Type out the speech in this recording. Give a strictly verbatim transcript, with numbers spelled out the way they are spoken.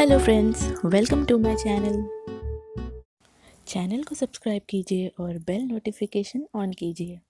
Hello friends, welcome to my channel channel को subscribe कीजिए और बेल नोटिफिकेशन ऑन कीजिए।